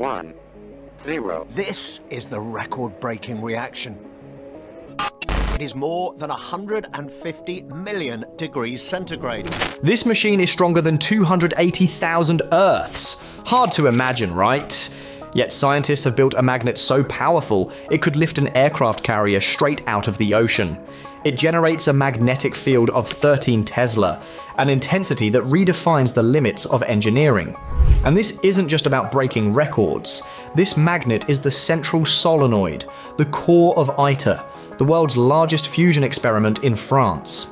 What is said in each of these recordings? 1, 0. This is the record-breaking reaction. It is more than 150 million degrees centigrade. This machine is stronger than 280,000 Earths. Hard to imagine, right? Yet scientists have built a magnet so powerful, it could lift an aircraft carrier straight out of the ocean. It generates a magnetic field of 13 Tesla, an intensity that redefines the limits of engineering. And this isn't just about breaking records. This magnet is the central solenoid, the core of ITER, the world's largest fusion experiment in France.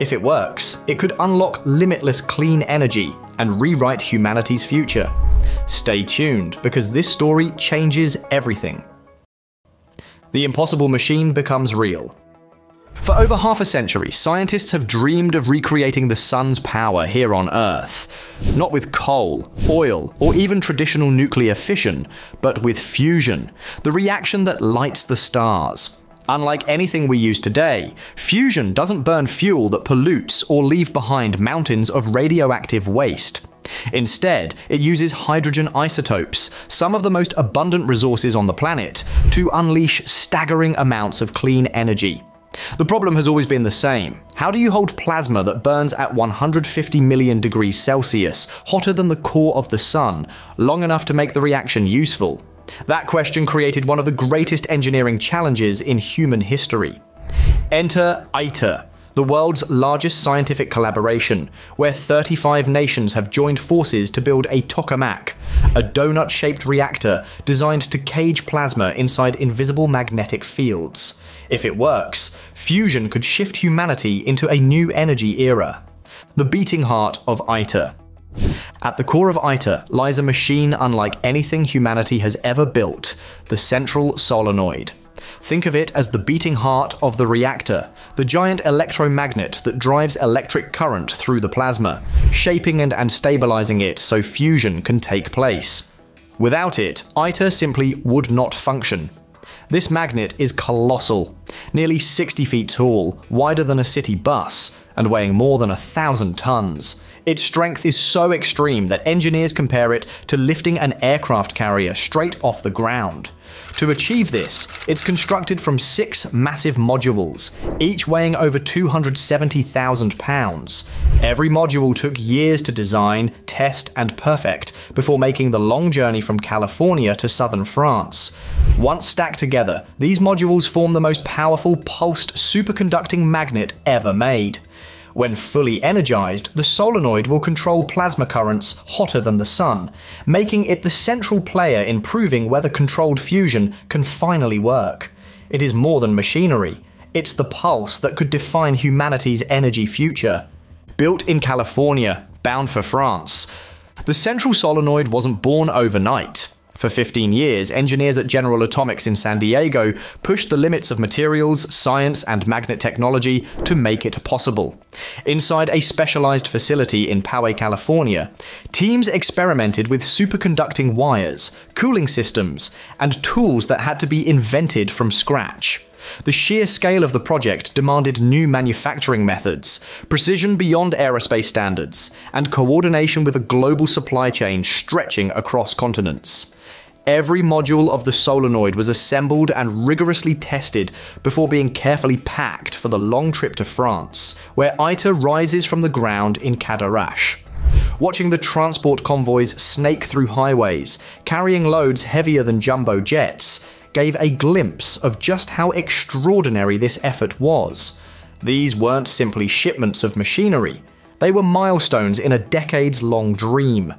If it works, it could unlock limitless clean energy and rewrite humanity's future. Stay tuned, because this story changes everything. The impossible machine becomes real. For over half a century, scientists have dreamed of recreating the sun's power here on Earth. Not with coal, oil, or even traditional nuclear fission, but with fusion, the reaction that lights the stars. Unlike anything we use today, fusion doesn't burn fuel that pollutes or leave behind mountains of radioactive waste. Instead, it uses hydrogen isotopes, some of the most abundant resources on the planet, to unleash staggering amounts of clean energy. The problem has always been the same. How do you hold plasma that burns at 150 million degrees Celsius, hotter than the core of the sun, long enough to make the reaction useful? That question created one of the greatest engineering challenges in human history. Enter ITER, the world's largest scientific collaboration, where 35 nations have joined forces to build a tokamak, a donut-shaped reactor designed to cage plasma inside invisible magnetic fields. If it works, fusion could shift humanity into a new energy era. The beating heart of ITER. At the core of ITER lies a machine unlike anything humanity has ever built, the central solenoid. Think of it as the beating heart of the reactor, the giant electromagnet that drives electric current through the plasma, shaping and stabilizing it so fusion can take place. Without it, ITER simply would not function. This magnet is colossal, nearly 60 feet tall, wider than a city bus, and weighing more than 1,000 tons. Its strength is so extreme that engineers compare it to lifting an aircraft carrier straight off the ground. To achieve this, it's constructed from 6 massive modules, each weighing over 270,000 pounds. Every module took years to design, test, and perfect before making the long journey from California to southern France. Once stacked together, these modules form the most powerful pulsed superconducting magnet ever made. When fully energized, the solenoid will control plasma currents hotter than the sun, making it the central player in proving whether controlled fusion can finally work. It is more than machinery. It's the pulse that could define humanity's energy future. Built in California, bound for France, the central solenoid wasn't born overnight. For 15 years, engineers at General Atomics in San Diego pushed the limits of materials, science, and magnet technology to make it possible. Inside a specialized facility in Poway, California, teams experimented with superconducting wires, cooling systems, and tools that had to be invented from scratch. The sheer scale of the project demanded new manufacturing methods, precision beyond aerospace standards, and coordination with a global supply chain stretching across continents. Every module of the solenoid was assembled and rigorously tested before being carefully packed for the long trip to France, where ITER rises from the ground in Cadarache. Watching the transport convoys snake through highways, carrying loads heavier than jumbo jets, gave a glimpse of just how extraordinary this effort was. These weren't simply shipments of machinery. They were milestones in a decades-long dream.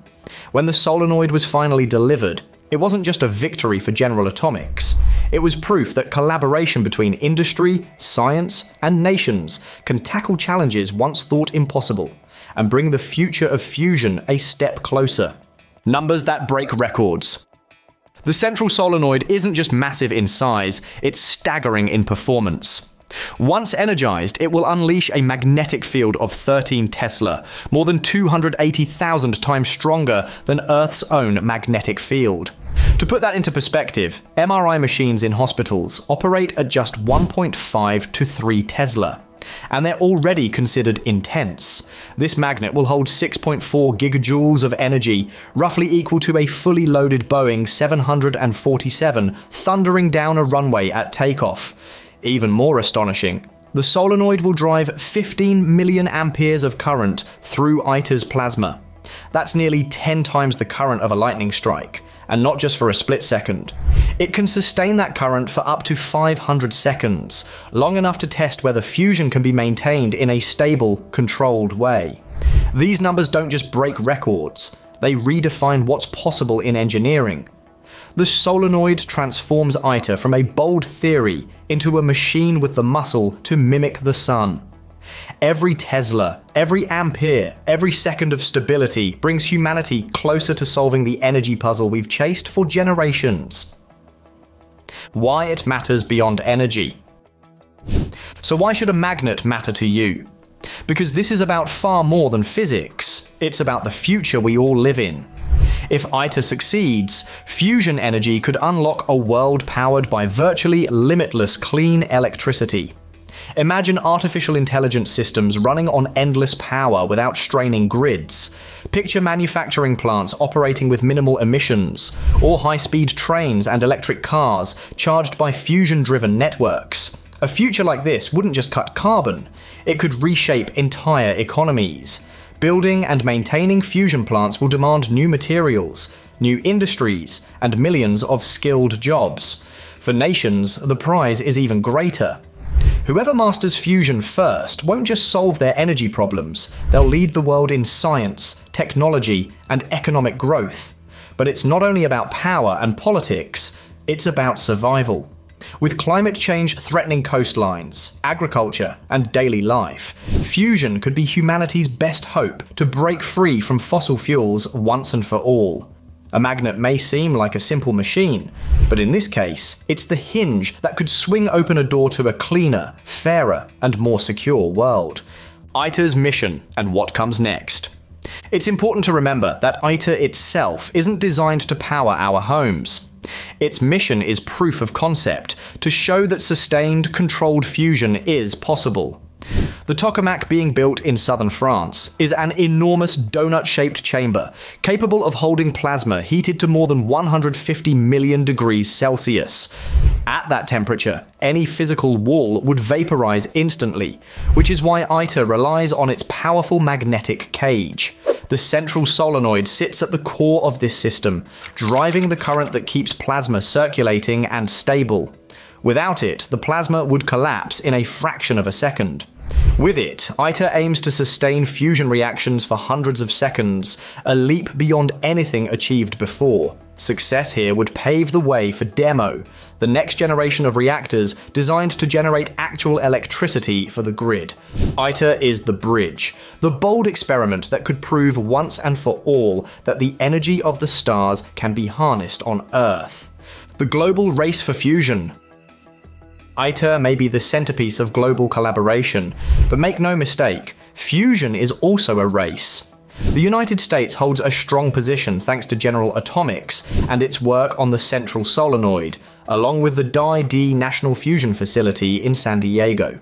When the solenoid was finally delivered, it wasn't just a victory for General Atomics. It was proof that collaboration between industry, science, and nations can tackle challenges once thought impossible, and bring the future of fusion a step closer. Numbers that break records. The central solenoid isn't just massive in size, it's staggering in performance. Once energized, it will unleash a magnetic field of 13 Tesla, more than 280,000 times stronger than Earth's own magnetic field. To put that into perspective, MRI machines in hospitals operate at just 1.5 to 3 Tesla. and they're already considered intense. This magnet will hold 6.4 gigajoules of energy, roughly equal to a fully loaded Boeing 747 thundering down a runway at takeoff. Even more astonishing, the solenoid will drive 15 million amperes of current through ITER's plasma. That's nearly 10 times the current of a lightning strike, and not just for a split second. It can sustain that current for up to 500 seconds, long enough to test whether fusion can be maintained in a stable, controlled way. These numbers don't just break records, they redefine what's possible in engineering. The solenoid transforms ITER from a bold theory into a machine with the muscle to mimic the sun. Every Tesla, every ampere, every second of stability brings humanity closer to solving the energy puzzle we've chased for generations. Why it matters beyond energy. So why should a magnet matter to you? Because this is about far more than physics. It's about the future we all live in. If ITER succeeds, fusion energy could unlock a world powered by virtually limitless clean electricity. Imagine artificial intelligence systems running on endless power without straining grids. Picture manufacturing plants operating with minimal emissions, or high-speed trains and electric cars charged by fusion-driven networks. A future like this wouldn't just cut carbon, it could reshape entire economies. Building and maintaining fusion plants will demand new materials, new industries, and millions of skilled jobs. For nations, the prize is even greater. Whoever masters fusion first won't just solve their energy problems, they'll lead the world in science, technology, and economic growth. But it's not only about power and politics, it's about survival. With climate change threatening coastlines, agriculture, and daily life, fusion could be humanity's best hope to break free from fossil fuels once and for all. A magnet may seem like a simple machine, but in this case, it's the hinge that could swing open a door to a cleaner, fairer, and more secure world. ITER's mission and what comes next. It's important to remember that ITER itself isn't designed to power our homes. Its mission is proof of concept, to show that sustained, controlled fusion is possible. The tokamak being built in southern France is an enormous donut-shaped chamber capable of holding plasma heated to more than 150 million degrees Celsius. At that temperature, any physical wall would vaporize instantly, which is why ITER relies on its powerful magnetic cage. The central solenoid sits at the core of this system, driving the current that keeps plasma circulating and stable. Without it, the plasma would collapse in a fraction of a second. With it, ITER aims to sustain fusion reactions for hundreds of seconds, a leap beyond anything achieved before. Success here would pave the way for DEMO, the next generation of reactors designed to generate actual electricity for the grid. ITER is the bridge, the bold experiment that could prove once and for all that the energy of the stars can be harnessed on Earth. The global race for fusion. ITER may be the centerpiece of global collaboration, but make no mistake, fusion is also a race. The United States holds a strong position thanks to General Atomics and its work on the central solenoid, along with the DI-D National Fusion Facility in San Diego.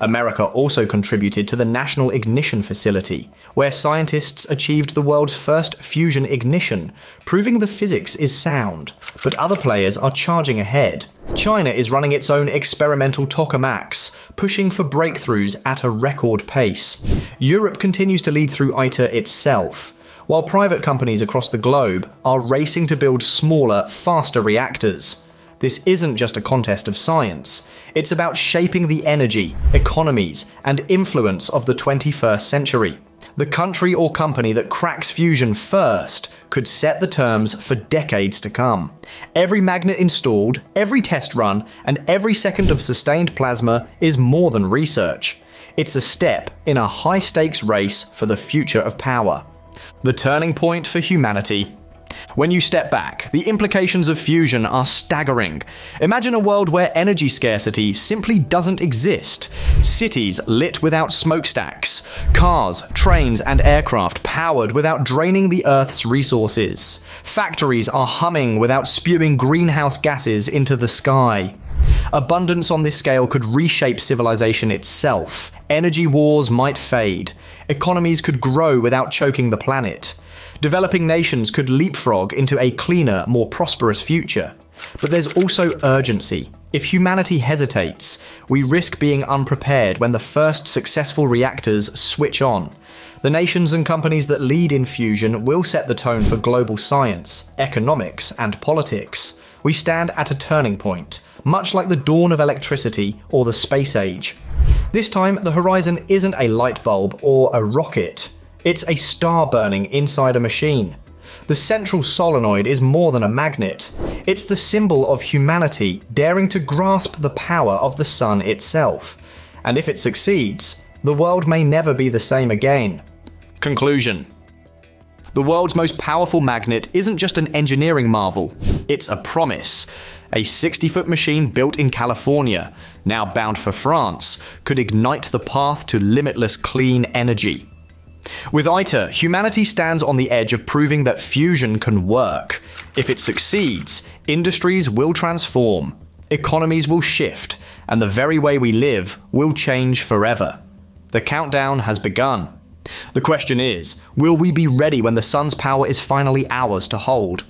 America also contributed to the National Ignition Facility, where scientists achieved the world's first fusion ignition, proving the physics is sound. But other players are charging ahead. China is running its own experimental tokamaks, pushing for breakthroughs at a record pace. Europe continues to lead through ITER itself, while private companies across the globe are racing to build smaller, faster reactors. This isn't just a contest of science, it's about shaping the energy, economies, and influence of the 21st century. The country or company that cracks fusion first could set the terms for decades to come. Every magnet installed, every test run, and every second of sustained plasma is more than research. It's a step in a high-stakes race for the future of power. The turning point for humanity. When you step back, the implications of fusion are staggering. Imagine a world where energy scarcity simply doesn't exist. Cities lit without smokestacks. Cars, trains, and aircraft powered without draining the Earth's resources. Factories are humming without spewing greenhouse gases into the sky. Abundance on this scale could reshape civilization itself. Energy wars might fade. Economies could grow without choking the planet. Developing nations could leapfrog into a cleaner, more prosperous future. But there's also urgency. If humanity hesitates, we risk being unprepared when the first successful reactors switch on. The nations and companies that lead in fusion will set the tone for global science, economics, and politics. We stand at a turning point, much like the dawn of electricity or the space age. This time, the horizon isn't a light bulb or a rocket. It's a star burning inside a machine. The central solenoid is more than a magnet. It's the symbol of humanity daring to grasp the power of the sun itself. And if it succeeds, the world may never be the same again. Conclusion. The world's most powerful magnet isn't just an engineering marvel. It's a promise. A 60-foot machine built in California, now bound for France, could ignite the path to limitless clean energy. With ITER, humanity stands on the edge of proving that fusion can work. If it succeeds, industries will transform, economies will shift, and the very way we live will change forever. The countdown has begun. The question is, will we be ready when the sun's power is finally ours to hold?